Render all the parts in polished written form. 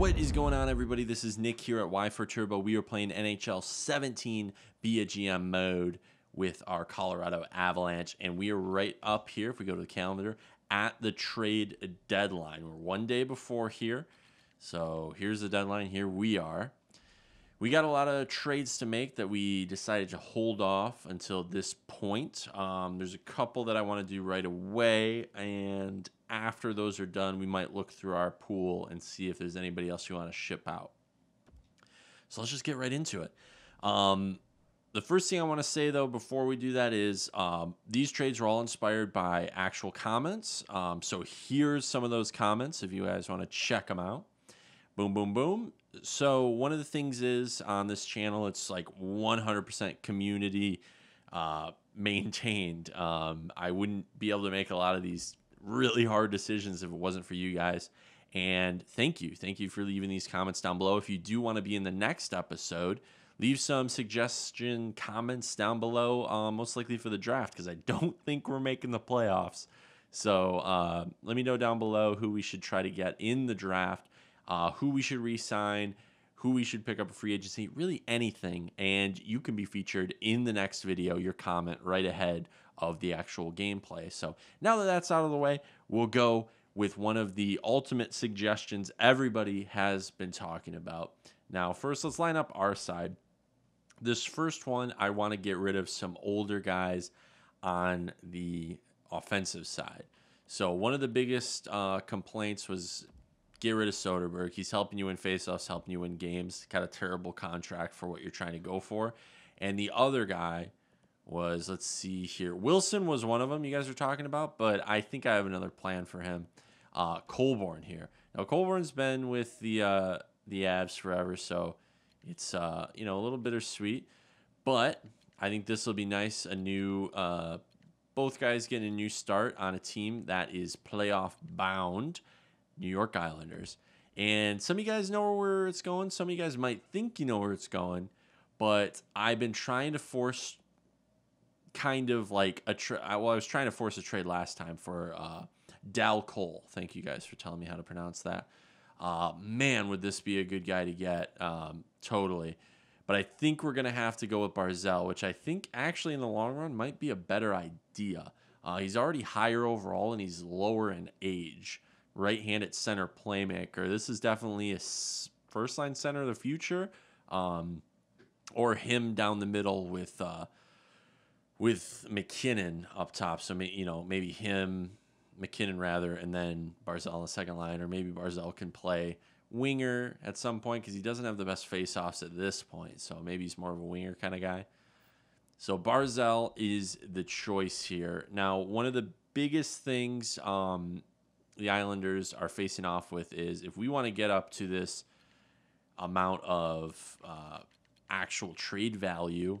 What is going on, everybody? This is Nick here at YforTurbo. We are playing NHL 17 Be a GM mode with our Colorado Avalanche, and we are right up here, if we go to the calendar, at the trade deadline. We're one day before here, so here's the deadline. Here we are. We got a lot of trades to make that we decided to hold off until this point. There's a couple that I want to do right away, and after those are done, we might look through our pool and see if there's anybody else you want to ship out. So let's just get right into it. The first thing I want to say, though, before we do that is these trades were all inspired by actual comments. So here's some of those comments if you guys want to check them out. Boom, boom, boom. So one of the things is on this channel, it's like 100% community maintained. I wouldn't be able to make a lot of these really hard decisions if it wasn't for you guys. And thank you. Thank you for leaving these comments down below. If you do want to be in the next episode, leave some suggestion comments down below, most likely for the draft, because I don't think we're making the playoffs. So let me know down below who we should try to get in the draft, who we should re-sign, who we should pick up a free agency, really anything. And you can be featured in the next video, your comment right ahead of the actual gameplay. So now that that's out of the way, we'll go with one of the ultimate suggestions everybody has been talking about. Now, first, let's line up our side. This first one, I want to get rid of some older guys on the offensive side. So one of the biggest complaints was get rid of Soderberg. He's helping you in faceoffs, helping you win games. Got a terrible contract for what you're trying to go for. And the other guy was, let's see here, Wilson was one of them you guys are talking about, but I think I have another plan for him. Colborne here. Now, Colborne's been with the Avs forever, so it's you know, a little bittersweet, but I think this will be nice. A new both guys getting a new start on a team that is playoff bound, New York Islanders. And some of you guys know where it's going. Some of you guys might think you know where it's going, but I've been trying to force kind of like a trade. Well, I was trying to force a trade last time for Del Cole. Thank you guys for telling me how to pronounce that. Man, would this be a good guy to get? Totally. But I think we're going to have to go with Barzal, which I think actually in the long run might be a better idea. He's already higher overall and he's lower in age. Right-handed center playmaker. This is definitely a first-line center of the future, or him down the middle with McKinnon up top. So you know, maybe him, McKinnon rather, and then Barzal on the second line, or maybe Barzal can play winger at some point because he doesn't have the best face-offs at this point. So maybe he's more of a winger kind of guy. So Barzal is the choice here. Now, one of the biggest things the Islanders are facing off with is if we want to get up to this amount of actual trade value,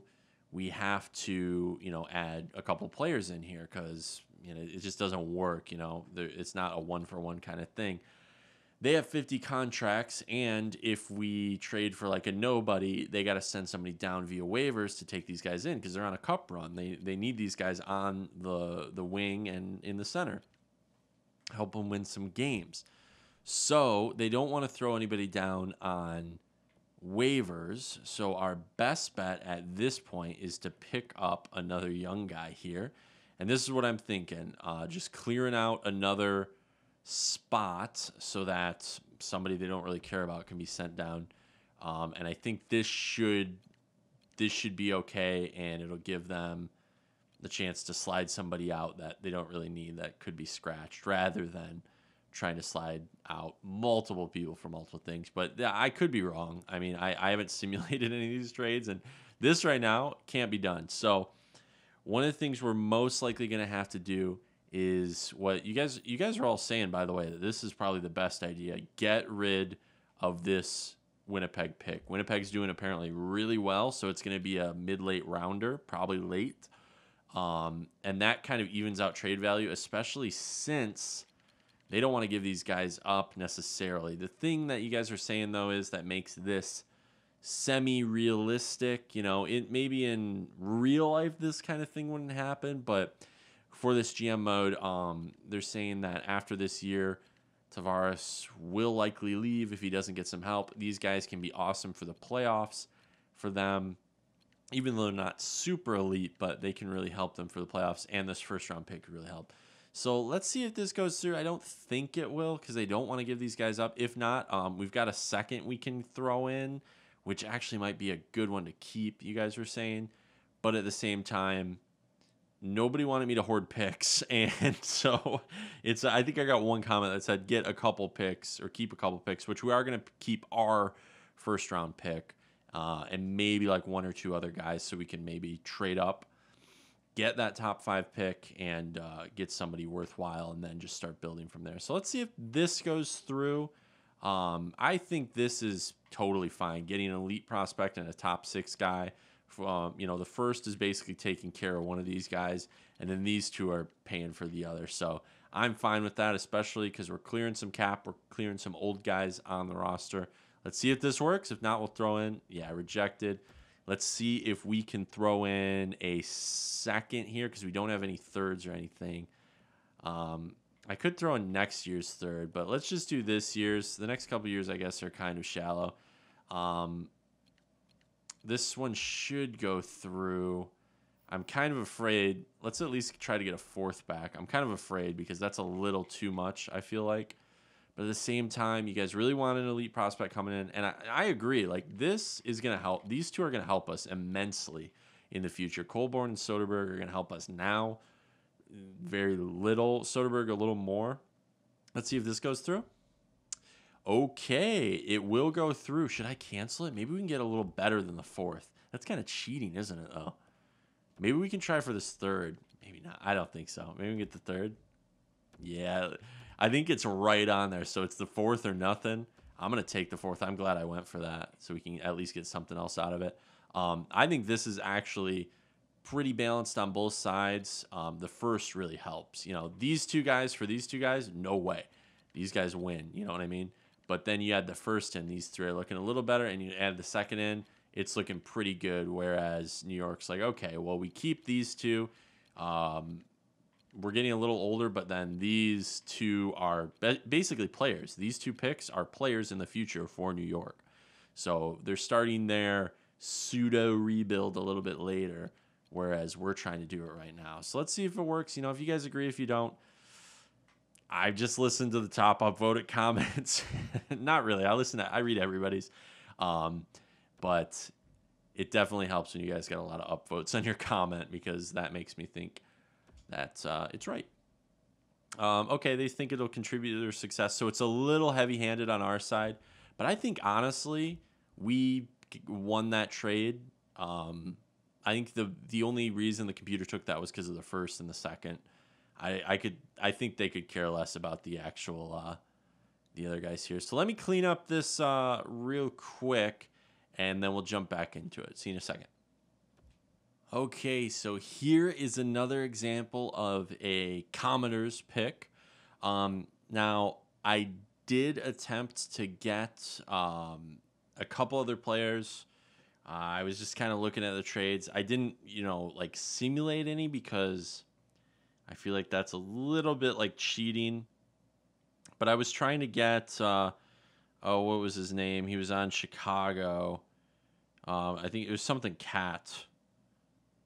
we have to, you know, add a couple players in here because, you know, it just doesn't work. You know, it's not a one-for-one kind of thing. They have 50 contracts, and if we trade for like a nobody, they got to send somebody down via waivers to take these guys in because they're on a cup run. They need these guys on the wing and in the center. Help them win some games. So they don't want to throw anybody down on waivers. So our best bet at this point is to pick up another young guy here. And this is what I'm thinking. Just clearing out another spot so that somebody they don't really care about can be sent down. And I think this should be okay, and it'll give them the chance to slide somebody out that they don't really need, that could be scratched, rather than trying to slide out multiple people for multiple things. But I could be wrong. I mean, I haven't simulated any of these trades, and this right now can't be done. So one of the things we're most likely going to have to do is what you guys are all saying, by the way, that this is probably the best idea. Get rid of this Winnipeg pick. Winnipeg's doing apparently really well, so it's going to be a mid-late rounder, probably late. And that kind of evens out trade value, especially since they don't want to give these guys up necessarily. The thing that you guys are saying, though, is that makes this semi-realistic. You know, it maybe in real life this kind of thing wouldn't happen, but for this GM mode, they're saying that after this year, Tavares will likely leave if he doesn't get some help. These guys can be awesome for the playoffs for them, even though they're not super elite, but they can really help them for the playoffs, and this first-round pick could really help. So let's see if this goes through. I don't think it will because they don't want to give these guys up. If not, we've got a second we can throw in, which actually might be a good one to keep, you guys were saying. But at the same time, nobody wanted me to hoard picks. And so it's, I think I got one comment that said get a couple picks or keep a couple picks, which we are going to keep our first-round pick and maybe like one or two other guys so we can maybe trade up, get that top five pick and get somebody worthwhile and then just start building from there. So let's see if this goes through. I think this is totally fine. Getting an elite prospect and a top six guy. You know, the first is basically taking care of one of these guys, and then these two are paying for the other. So I'm fine with that, especially because we're clearing some cap. We're clearing some old guys on the roster. Let's see if this works. If not, we'll throw in, yeah, rejected. Let's see if we can throw in a second here because we don't have any thirds or anything. I could throw in next year's third, but let's just do this year's. The next couple years, I guess, are kind of shallow. This one should go through. I'm kind of afraid. Let's at least try to get a fourth back. I'm kind of afraid because that's a little too much, I feel like. But at the same time, you guys really want an elite prospect coming in. And I agree. Like, this is going to help. These two are going to help us immensely in the future. Colborne and Soderberg are going to help us now. Very little. Soderberg a little more. Let's see if this goes through. Okay, it will go through. Should I cancel it? Maybe we can get a little better than the fourth. That's kind of cheating, isn't it, though? Maybe we can try for this third. Maybe not. I don't think so. Maybe we can get the third. Yeah, I think it's right on there. So it's the fourth or nothing. I'm going to take the fourth. I'm glad I went for that so we can at least get something else out of it. I think this is actually pretty balanced on both sides. The first really helps. You know, these two guys for these two guys, no way. These guys win. You know what I mean? But then you add the first in, these three are looking a little better, and you add the second in, it's looking pretty good, whereas New York's like, okay, well, we keep these two. We're getting a little older, but then these two are basically players. These two picks are players in the future for New York. So they're starting their pseudo-rebuild a little bit later, whereas we're trying to do it right now. So let's see if it works. You know, if you guys agree, if you don't, I've just listened to the top upvoted comments. Not really. I read everybody's. But it definitely helps when you guys get a lot of upvotes on your comment because that makes me think that it's right. Okay, they think it'll contribute to their success. So it's a little heavy-handed on our side. But I think, honestly, we won that trade. I think the only reason the computer took that was because of the first and the second. I think they could care less about the actual the other guys here. So let me clean up this real quick, and then we'll jump back into it. See you in a second. Okay, so here is another example of a Commodore's pick. Now I did attempt to get a couple other players. I was just kind of looking at the trades. I didn't, you know, like simulate any because I feel like that's a little bit like cheating, but I was trying to get, oh, what was his name? He was on Chicago. I think it was something Cat,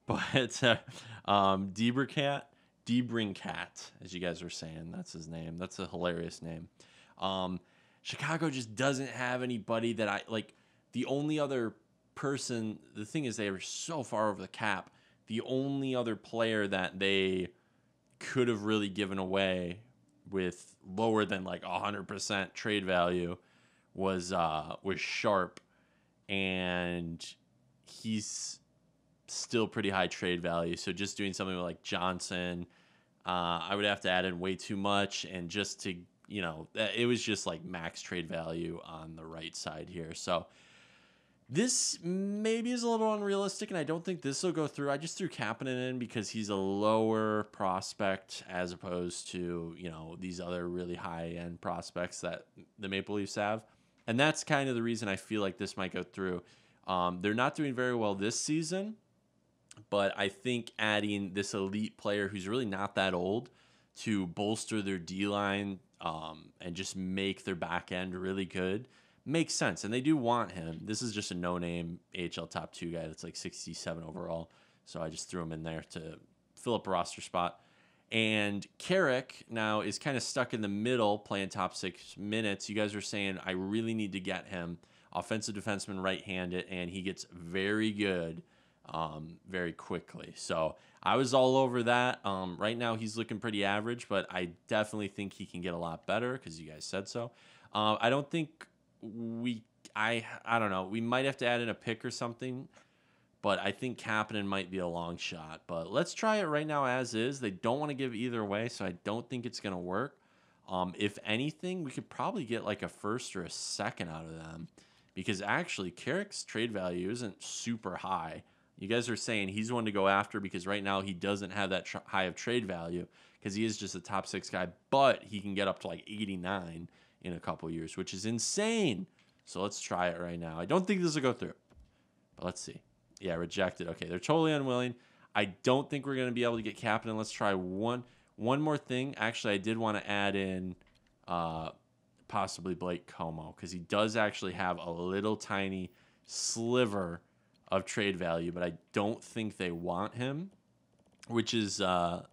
but DeBrincat, as you guys were saying, that's his name. That's a hilarious name. Chicago just doesn't have anybody that I like. The only other person, the thing is, they were so far over the cap. The only other player that they could have really given away with lower than like 100% trade value was Sharp, and he's still pretty high trade value. So just doing something with like Johnson, I would have to add in way too much, and just to, you know, it was just like max trade value on the right side here. So this maybe is a little unrealistic, and I don't think this will go through. I just threw Kapanen in because he's a lower prospect as opposed to, you know, these other really high-end prospects that the Maple Leafs have. And that's kind of the reason I feel like this might go through. They're not doing very well this season, but I think adding this elite player who's really not that old to bolster their D-line and just make their back end really good, makes sense. And they do want him. This is just a no-name AHL top two guy that's like 67 overall. So I just threw him in there to fill up a roster spot. And Carrick now is kind of stuck in the middle playing top 6 minutes. You guys are saying, I really need to get him. Offensive defenseman, right-handed, and he gets very good very quickly. So I was all over that. Right now he's looking pretty average, but I definitely think he can get a lot better because you guys said so. I don't think I don't know. We might have to add in a pick or something. But I think Kapanen might be a long shot. But let's try it right now as is. They don't want to give either way, so I don't think it's going to work. If anything, we could probably get like a first or a second out of them. Because actually, Carrick's trade value isn't super high. You guys are saying he's one to go after because right now he doesn't have that high of trade value. Because he is just a top six guy. But he can get up to like 89 in a couple years, which is insane. So let's try it right now. I don't think this will go through. But let's see. Yeah, rejected. Okay, they're totally unwilling. I don't think we're going to be able to get Kapanen. Let's try one more thing. Actually, I did want to add in possibly Blake Como because he does actually have a little tiny sliver of trade value, but I don't think they want him, which is a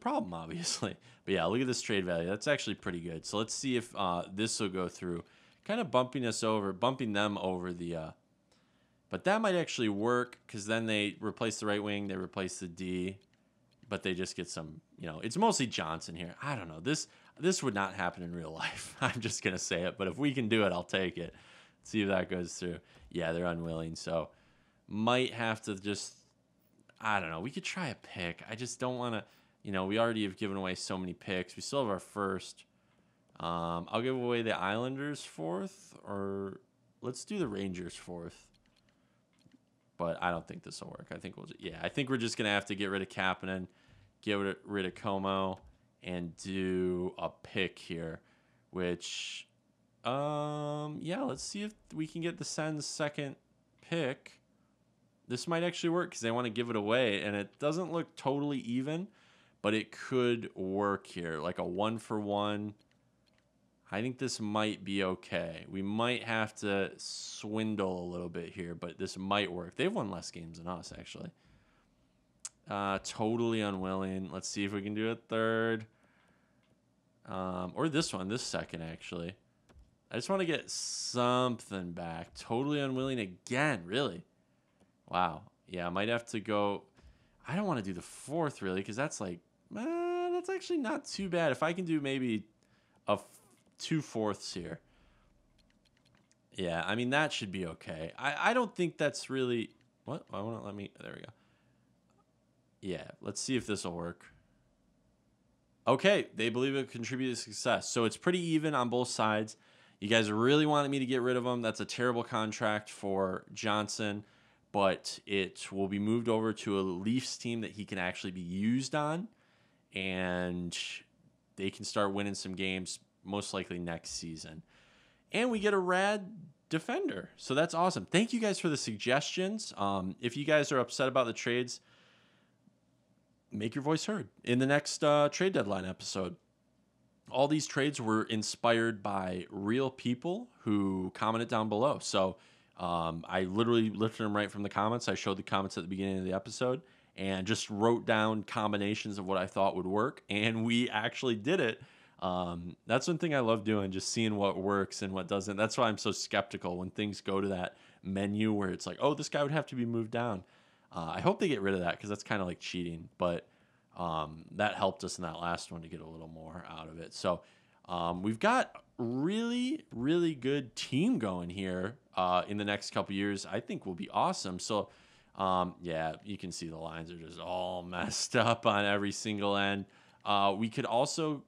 problem, obviously. But yeah, look at this trade value. That's actually pretty good. So let's see if this will go through. Kind of bumping them over the... But that might actually work because then they replace the right wing, they replace the D, but they just get some, you know, it's mostly Johnson here. I don't know. This would not happen in real life. I'm just going to say it, but if we can do it, I'll take it. Let's see if that goes through. Yeah, they're unwilling, so might have to just, I don't know. We could try a pick. I just don't want to, you know, we already have given away so many picks. We still have our first. I'll give away the Islanders fourth, or let's do the Rangers fourth. But I don't think this will work. I think we'll, yeah, I think we're just gonna have to get rid of Kapanen, get rid of Como, and do a pick here. Which, yeah, let's see if we can get the Sens' second pick. This might actually work because they want to give it away, and it doesn't look totally even, but it could work here, like a 1-for-1. I think this might be okay. We might have to swindle a little bit here, but this might work. They've won less games than us, actually. Totally unwilling. Let's see if we can do a third. Or this one, this second, actually. I just want to get something back. Totally unwilling again, really. Wow. Yeah, I might have to go... I don't want to do the fourth, really, because that's like... that's actually not too bad. If I can do maybe a... 2/4 here. Yeah, I mean, that should be okay. I don't think that's really... What? Why won't it let me... There we go. Yeah, let's see if this will work. Okay, they believe it contributed to success. So it's pretty even on both sides. You guys really wanted me to get rid of him. That's a terrible contract for Johnson, but it will be moved over to a Leafs team that he can actually be used on, and they can start winning some games most likely next season. And we get a rad defender. So that's awesome. Thank you guys for the suggestions. If you guys are upset about the trades, make your voice heard in the next trade deadline episode. All these trades were inspired by real people who commented down below. So I literally lifted them right from the comments. I showed the comments at the beginning of the episode and just wrote down combinations of what I thought would work. And we actually did it. That's one thing I love doing, just seeing what works and what doesn't. That's why I'm so skeptical when things go to that menu where it's like, oh, this guy would have to be moved down. I hope they get rid of that because that's kind of like cheating, but that helped us in that last one to get a little more out of it. So we've got really, really good team going here in the next couple years. I think will be awesome. So yeah, you can see the lines are just all messed up on every single end. We could also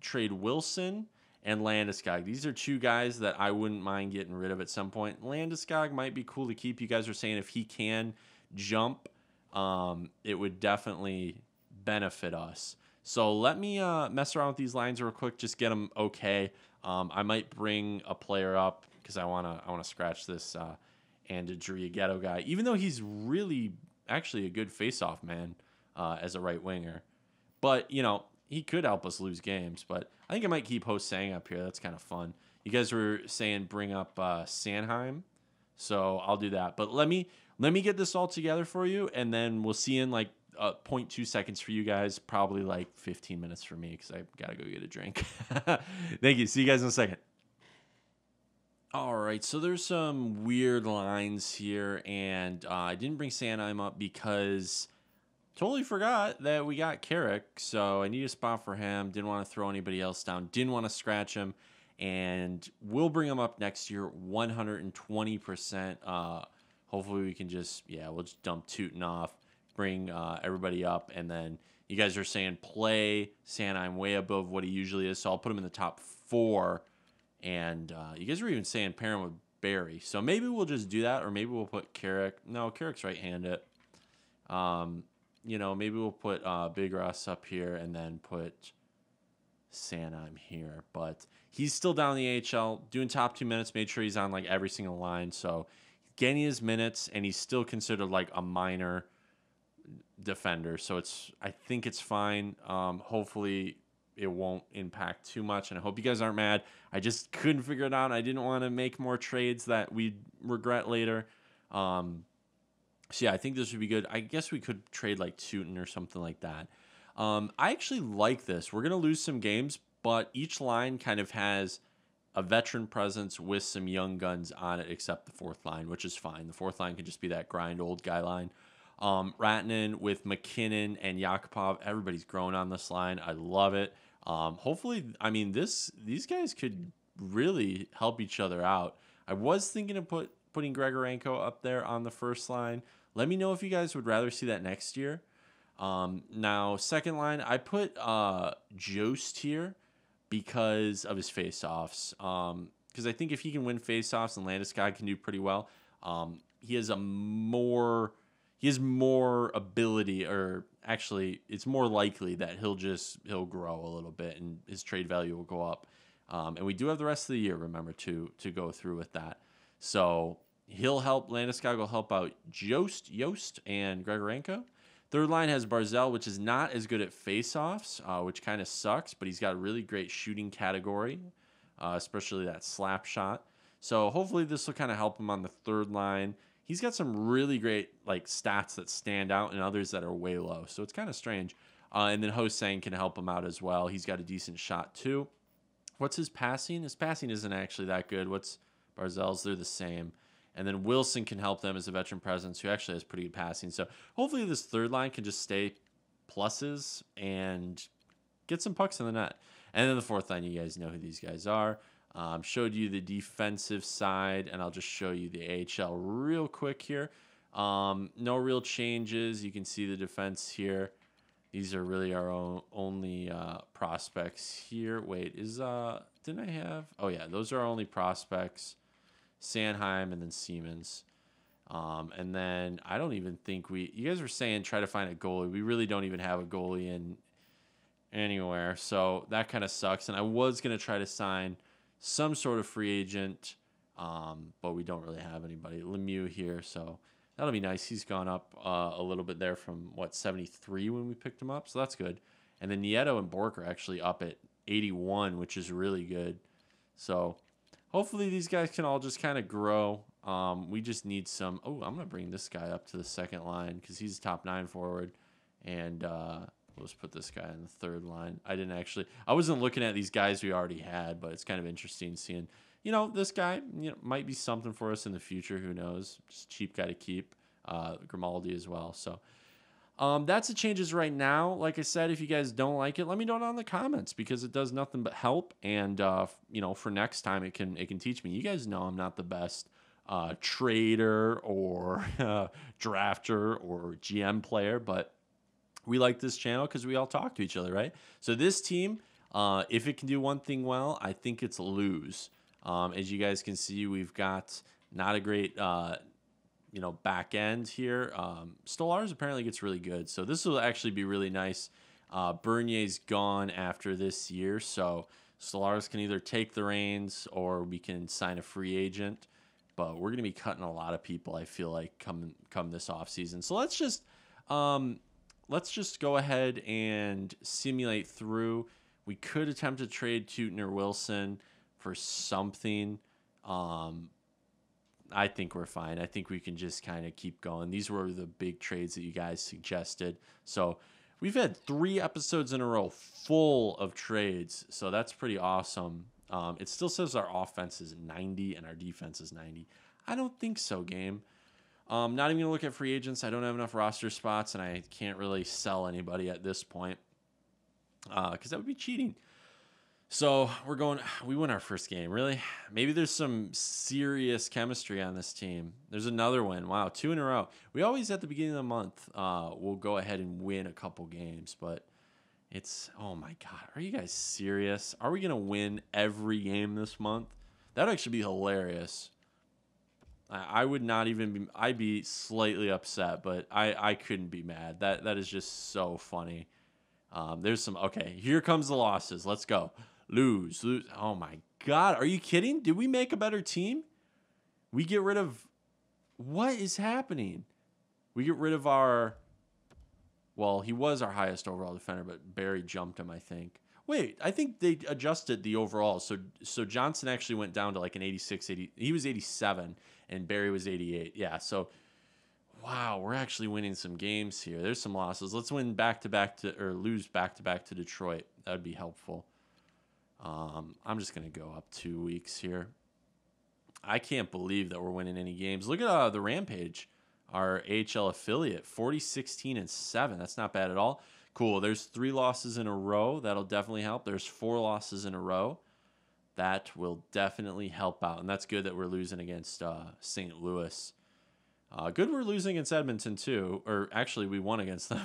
trade Wilson and Landeskog. These are two guys that I wouldn't mind getting rid of at some point. Landeskog might be cool to keep. You guys are saying if he can jump, it would definitely benefit us. So let me mess around with these lines real quick. Just get them okay. I might bring a player up because I wanna scratch this Andedria Ghetto guy, even though he's really actually a good face-off man as a right winger. But you know. He could help us lose games, but I think I might keep Ho-Sang up here. That's kind of fun. You guys were saying bring up Sanheim, so I'll do that. But let me get this all together for you, and then we'll see in like 0.2 seconds for you guys, probably like 15 minutes for me because I got to go get a drink. Thank you. See you guys in a second. All right, so there's some weird lines here, and I didn't bring Sanheim up because totally forgot that we got Carrick, so I need a spot for him. Didn't want to throw anybody else down. Didn't want to scratch him, and we'll bring him up next year 120%. Hopefully we can just, yeah, we'll just dump Tootin off, bring everybody up, and then you guys are saying play Sanheim way above what he usually is, so I'll put him in the top four. And you guys were even saying pair him with Barry. So maybe we'll just do that, or maybe we'll put Carrick. No, Carrick's right-handed. You know, maybe we'll put Big Ross up here and then put Sanheim here. But he's still down the AHL, doing top 2 minutes, made sure he's on, like, every single line. So getting his minutes, and he's still considered, like, a minor defender. So it's, I think it's fine. Hopefully it won't impact too much, and I hope you guys aren't mad. I just couldn't figure it out. I didn't want to make more trades that we'd regret later. So, yeah, I think this would be good. I guess we could trade like Tootin or something like that. I actually like this. We're going to lose some games, but each line kind of has a veteran presence with some young guns on it, except the fourth line, which is fine. The fourth line can just be that grind old guy line. Rantanen with McKinnon and Yakupov. Everybody's grown on this line. I love it. Hopefully, I mean, these guys could really help each other out. I was thinking of putting Grigorenko up there on the first line. Let me know if you guys would rather see that next year. Now, second line, I put Jost here because of his face-offs. Because I think if he can win face-offs, and Landeskog can do pretty well, he has more ability, or actually it's more likely that he'll grow a little bit and his trade value will go up. And we do have the rest of the year, remember, to go through with that. So he'll help. Landeskog will help out Jost and Grigorenko. Third line has Barzal, which is not as good at faceoffs, which kind of sucks, but he's got a really great shooting category, especially that slap shot. So hopefully this will kind of help him on the third line. He's got some really great like stats that stand out and others that are way low. So it's kind of strange. And then Ho-Sang can help him out as well. He's got a decent shot too. What's his passing? His passing isn't actually that good. What's Barzal's? They're the same. And then Wilson can help them as a veteran presence who actually has pretty good passing. So hopefully this third line can just stay pluses and get some pucks in the net. And then the fourth line, you guys know who these guys are. Showed you the defensive side, and I'll just show you the AHL real quick here. No real changes. You can see the defense here. These are really our only prospects here. Wait, didn't I have? Oh, yeah, those are our only prospects. Sanheim and then Siemens. And then I don't even think you guys were saying try to find a goalie. We really don't even have a goalie in anywhere, so that kind of sucks. And I was going to try to sign some sort of free agent, but we don't really have anybody. Lemieux here, so that'll be nice. He's gone up a little bit there from, what, 73 when we picked him up, so that's good. And then Nieto and Bork are actually up at 81, which is really good. So hopefully these guys can all just kind of grow. We just need some – oh, I'm going to bring this guy up to the second line because he's a top 9 forward, and let's put this guy in the third line. I wasn't looking at these guys we already had, but it's kind of interesting seeing, you know, this guy, you know, might be something for us in the future. Who knows? Just cheap guy to keep. Grimaldi as well. So that's the changes right now. Like I said, if you guys don't like it, let me know down in the comments because it does nothing but help. And you know, for next time, it can teach me. You guys know I'm not the best trader or drafter or GM player, but we like this channel because we all talk to each other, right? So this team, if it can do one thing well, I think it's lose. As you guys can see, we've got not a great, you know, back end here. Stolarz apparently gets really good, so this will actually be really nice. Bernier's gone after this year, so Stolarz can either take the reins or we can sign a free agent. But we're going to be cutting a lot of people, I feel like, come this offseason. So let's just... let's just go ahead and simulate through. We could attempt to trade Teuton or Wilson for something. I think we're fine. I think we can just kind of keep going. These were the big trades that you guys suggested. So we've had 3 episodes in a row full of trades. So that's pretty awesome. It still says our offense is 90 and our defense is 90. I don't think so, game. Not even going to look at free agents. I don't have enough roster spots, and I can't really sell anybody at this point because that would be cheating. So we win our first game. Really? Maybe there's some serious chemistry on this team. There's another win. Wow, 2 in a row. We always, at the beginning of the month, we'll go ahead and win a couple games, but it's, oh my God, are you guys serious? Are we going to win every game this month? That would actually be hilarious. I would not even be, I'd be slightly upset, but I couldn't be mad. That is just so funny. There's some, okay, here comes the losses. Let's go. Lose. Oh my God. Are you kidding? Did we make a better team? We get rid of, what is happening? We get rid of our, well, he was our highest overall defender, but Barry jumped him, I think. Wait, I think they adjusted the overall. So Johnson actually went down to like an 86, 80. He was 87 and Barry was 88. Yeah, so wow, we're actually winning some games here. There's some losses. Let's win lose back-to-back to Detroit. That would be helpful. I'm just going to go up 2 weeks here. I can't believe that we're winning any games. Look at the Rampage, our AHL affiliate, 40-16-7. That's not bad at all. Cool. There's 3 losses in a row. That'll definitely help. There's 4 losses in a row. That will definitely help out, and that's good that we're losing against St. Louis. Good we're losing against Edmonton too, or actually we won against them.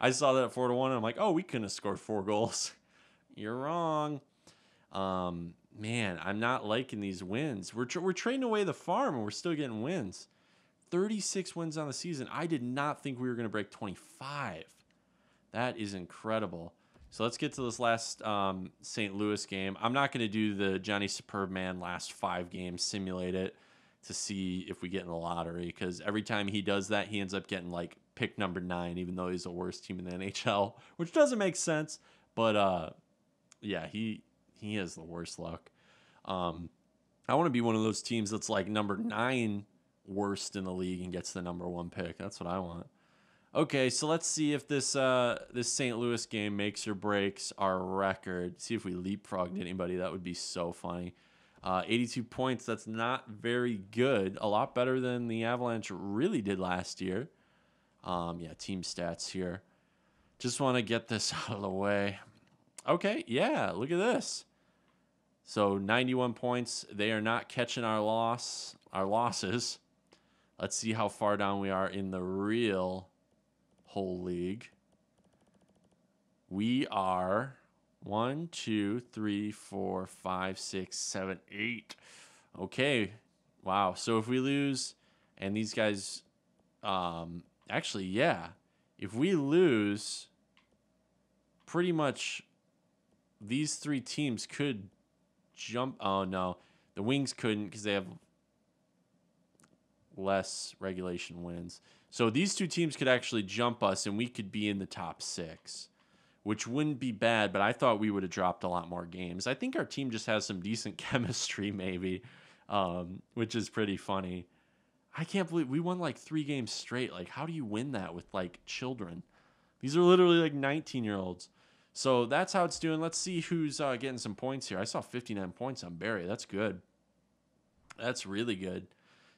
I saw that at 4-1 and I'm like, oh, we couldn't have scored 4 goals. You're wrong. Man, I'm not liking these wins. We're trading away the farm and we're still getting wins. 36 wins on the season. I did not think we were going to break 25. That is incredible. So let's get to this last St. Louis game. I'm not going to do the Johnny Superb Man last 5 games, simulate it, to see if we get in the lottery, because every time he does that, he ends up getting like pick number 9, even though he's the worst team in the NHL, which doesn't make sense. But yeah, he has the worst luck. I want to be one of those teams that's like number 9 worst in the league and gets the number 1 pick. That's what I want. Okay, so let's see if this St. Louis game makes or breaks our record. See if we leapfrogged anybody. That would be so funny. 82 points, that's not very good. A lot better than the Avalanche really did last year. Yeah, team stats here. Just want to get this out of the way. Okay, yeah, look at this. So 91 points. They are not catching our losses. Let's see how far down we are in the real whole league. We are 1, 2, 3, 4, 5, 6, 7, 8. Okay. Wow. So if we lose, and these guys, actually, yeah, if we lose, pretty much these 3 teams could jump. Oh, no. The Wings couldn't because they have less regulation wins. So these 2 teams could actually jump us, and we could be in the top 6. Which wouldn't be bad, but I thought we would have dropped a lot more games. I think our team just has some decent chemistry, maybe, which is pretty funny. I can't believe we won like 3 games straight. Like, how do you win that with like children? These are literally like 19-year-olds. So that's how it's doing. Let's see who's getting some points here. I saw 59 points on Barry. That's good. That's really good.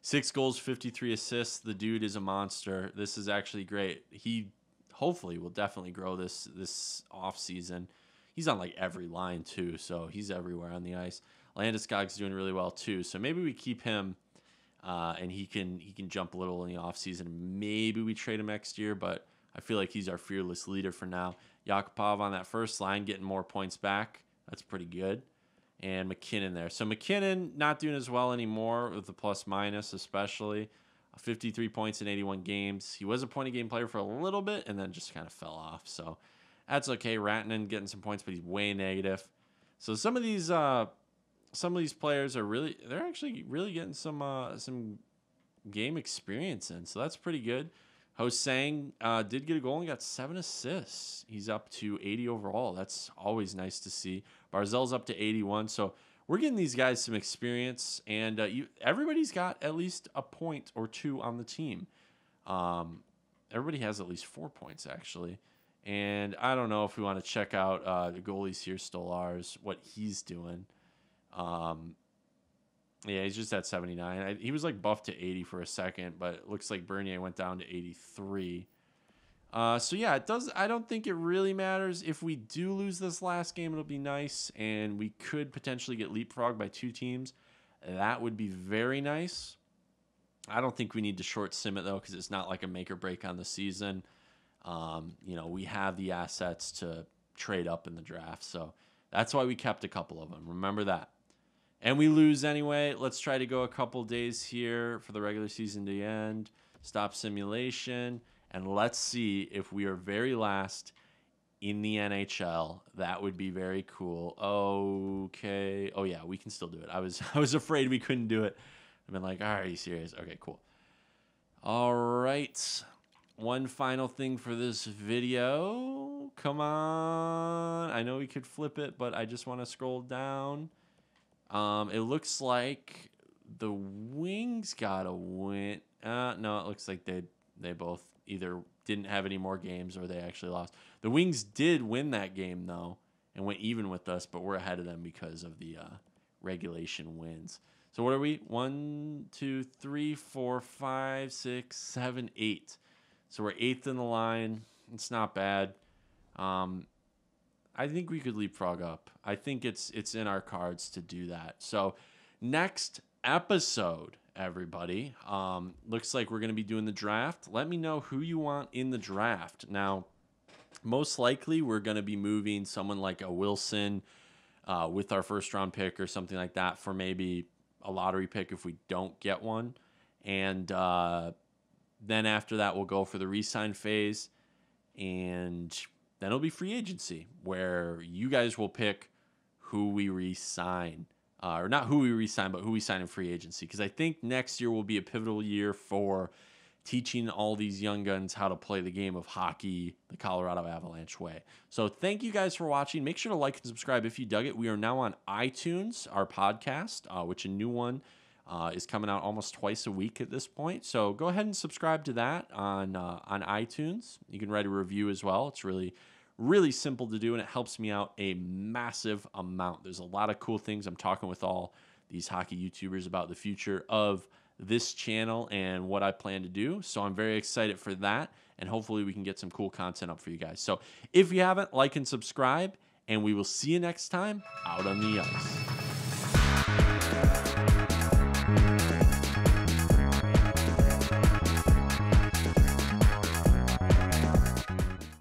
6 goals, 53 assists. The dude is a monster. This is actually great. He hopefully will definitely grow this off season. He's on like every line too, so he's everywhere on the ice. Landeskog's doing really well too, so maybe we keep him, and he can jump a little in the off season. Maybe we trade him next year, but I feel like he's our fearless leader for now. Yakupov on that first line, getting more points back. That's pretty good. And McKinnon there. So McKinnon not doing as well anymore with the plus minus, especially. 53 points in 81 games. He was a point-a-game player for a little bit and then just kind of fell off. So that's okay. Rantanen getting some points, but he's way negative. So some of these players are they're actually really getting some game experience in. So that's pretty good. Ho-Sang did get a goal and got 7 assists. He's up to 80 overall. That's always nice to see. Barzal's up to 81. So we're getting these guys some experience, and everybody's got at least a point or two on the team. Everybody has at least 4 points, actually. And I don't know if we want to check out the goalies here, Stolarz, what he's doing. Yeah, he's just at 79. He was like buffed to 80 for a second, but it looks like Bernier went down to 83. So yeah, it does. I don't think it really matters. If we do lose this last game, it'll be nice, and we could potentially get leapfrogged by 2 teams. That would be very nice. I don't think we need to short sim it though, because it's not like a make or break on the season. You know, we have the assets to trade up in the draft, so that's why we kept a couple of them. Remember that. And we lose anyway. Let's try to go a couple days here for the regular season to end. Stop simulation. And let's see if we are very last in the NHL. That would be very cool. Okay. Oh, yeah, we can still do it. I was afraid we couldn't do it. I've been like, all right, are you serious? Okay, cool. All right. One final thing for this video. Come on. I know we could flip it, but I just want to scroll down. It looks like the Wings got a win. No, it looks like they both either didn't have any more games or they actually lost. The Wings did win that game, though, and went even with us, but we're ahead of them because of the regulation wins. So what are we? 1, 2, 3, 4, 5, 6, 7, 8. So we're 8th in the line. It's not bad. I think we could leapfrog up. I think it's in our cards to do that. So next episode, everybody, looks like we're going to be doing the draft. Let me know who you want in the draft. Now, most likely we're going to be moving someone like a Wilson with our first round pick or something like that for maybe a lottery pick if we don't get one. And then after that, we'll go for the re-sign phase, and then it'll be free agency, where you guys will pick who we re-sign. Or not who we re-sign, but who we sign in free agency. Because I think next year will be a pivotal year for teaching all these young guns how to play the game of hockey the Colorado Avalanche way. So thank you guys for watching. Make sure to like and subscribe if you dug it. We are now on iTunes, our podcast, which a new one is coming out almost twice a week at this point. So go ahead and subscribe to that on iTunes. You can write a review as well. It's really simple to do, and it helps me out a massive amount. There's a lot of cool things. I'm talking with all these hockey YouTubers about the future of this channel and what I plan to do. So I'm very excited for that, and hopefully we can get some cool content up for you guys. So if you haven't, like and subscribe, and we will see you next time out on the ice.